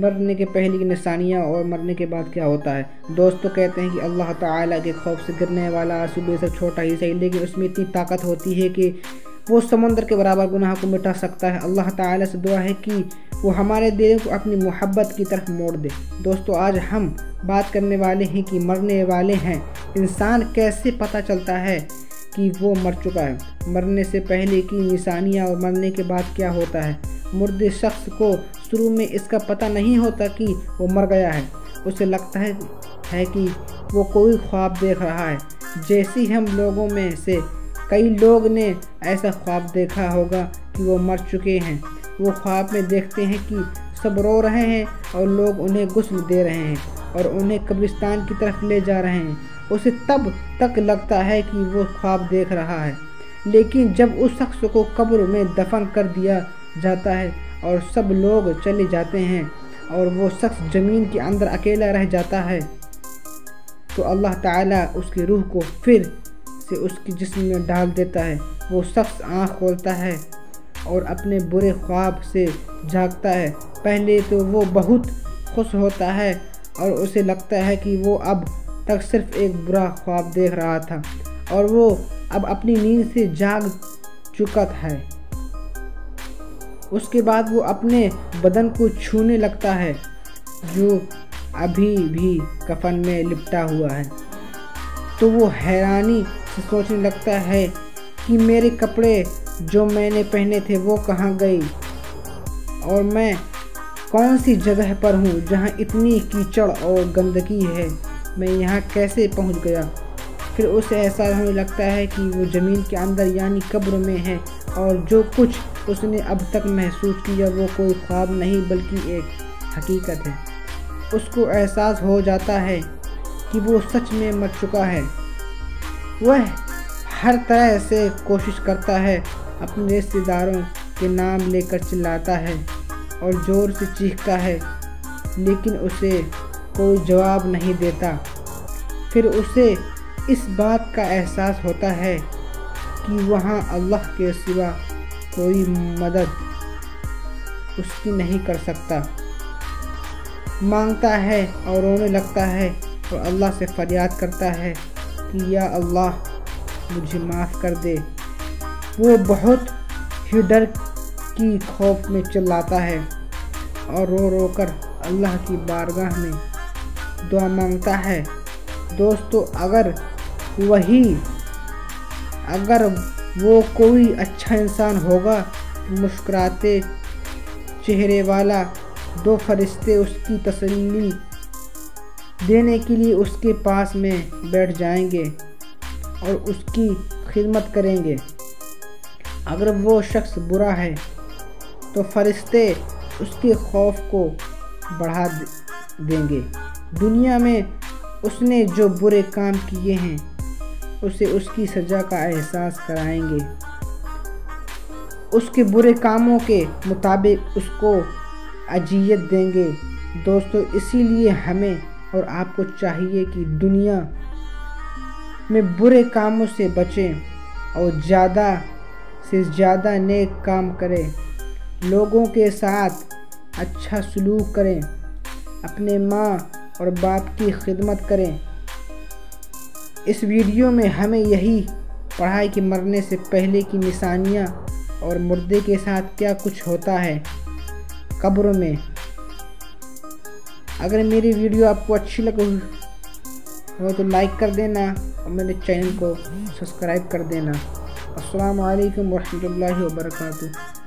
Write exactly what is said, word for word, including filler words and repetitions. मरने के पहले की निशानियाँ और मरने के बाद क्या होता है। दोस्तों कहते हैं कि अल्लाह ताला के खौफ से गिरने वाला आंसू बेशक छोटा ही सही, लेकिन उसमें इतनी ताकत होती है कि वो समुंदर के बराबर गुनाह को मिटा सकता है। अल्लाह ताला से दुआ है कि वो हमारे दिल को अपनी मोहब्बत की तरफ मोड़ दे। दोस्तों आज हम बात करने वाले हैं कि मरने वाले हैं, इंसान कैसे पता चलता है कि वो मर चुका है। मरने से पहले की निशानियाँ और मरने के बाद क्या होता है। मुर्दे शख्स को शुरू में इसका पता नहीं होता कि वो मर गया है, उसे लगता है है कि वो कोई ख्वाब देख रहा है। जैसे ही हम लोगों में से कई लोग ने ऐसा ख्वाब देखा होगा कि वो मर चुके हैं। वो ख्वाब में देखते हैं कि सब रो रहे हैं और लोग उन्हें गुस्ल दे रहे हैं और उन्हें कब्रिस्तान की तरफ ले जा रहे हैं। उसे तब तक लगता है कि वो ख्वाब देख रहा है, लेकिन जब उस शख्स को कब्र में दफन कर दिया जाता है और सब लोग चले जाते हैं और वो शख्स ज़मीन के अंदर अकेला रह जाता है, तो अल्लाह ताला उसकी रूह को फिर से उसके जिस्म में डाल देता है। वो शख्स आँख खोलता है और अपने बुरे ख्वाब से जागता है। पहले तो वो बहुत खुश होता है और उसे लगता है कि वो अब तक सिर्फ एक बुरा ख्वाब देख रहा था और वो अब अपनी नींद से जाग चुका है। उसके बाद वो अपने बदन को छूने लगता है जो अभी भी कफन में लिपटा हुआ है, तो वो हैरानी से सोचने लगता है कि मेरे कपड़े जो मैंने पहने थे वो कहाँ गए और मैं कौन सी जगह पर हूँ जहाँ इतनी कीचड़ और गंदगी है। मैं यहाँ कैसे पहुँच गया। फिर उसे एहसास होने लगता है कि वो ज़मीन के अंदर यानी कब्र में है और जो कुछ उसने अब तक महसूस किया वो कोई ख्वाब नहीं बल्कि एक हकीकत है। उसको एहसास हो जाता है कि वो सच में मर चुका है। वह हर तरह से कोशिश करता है, अपने रिश्तेदारों के नाम लेकर चिल्लाता है और ज़ोर से चीखता है, लेकिन उसे कोई जवाब नहीं देता। फिर उसे इस बात का एहसास होता है कि वहाँ अल्लाह के सिवा कोई मदद उसकी नहीं कर सकता। मांगता है और रोने लगता है और अल्लाह से फरियाद करता है कि या अल्लाह मुझे माफ़ कर दे। वो बहुत ही डर की खौफ में चिल्लाता है और रो रो कर अल्लाह की बारगाह में दुआ मांगता है। दोस्तों अगर वही अगर वो कोई अच्छा इंसान होगा, मुस्कुराते चेहरे वाला, दो फरिश्ते उसकी तसल्ली देने के लिए उसके पास में बैठ जाएंगे और उसकी खिदमत करेंगे। अगर वो शख्स बुरा है तो फरिश्ते उसके खौफ को बढ़ा देंगे। दुनिया में उसने जो बुरे काम किए हैं उसे उसकी सज़ा का एहसास कराएंगे। उसके बुरे कामों के मुताबिक उसको अजियत देंगे। दोस्तों इसीलिए हमें और आपको चाहिए कि दुनिया में बुरे कामों से बचें और ज़्यादा से ज़्यादा नेक काम करें, लोगों के साथ अच्छा सलूक करें, अपने माँ और बाप की खिदमत करें। इस वीडियो में हमें यही पढ़ा है कि मरने से पहले की निशानियाँ और मुर्दे के साथ क्या कुछ होता है कब्र में। अगर मेरी वीडियो आपको अच्छी लगे हो तो लाइक कर देना और मेरे चैनल को सब्सक्राइब कर देना। अस्सलाम वालेकुम व रहमतुल्लाहि व बरकातहू।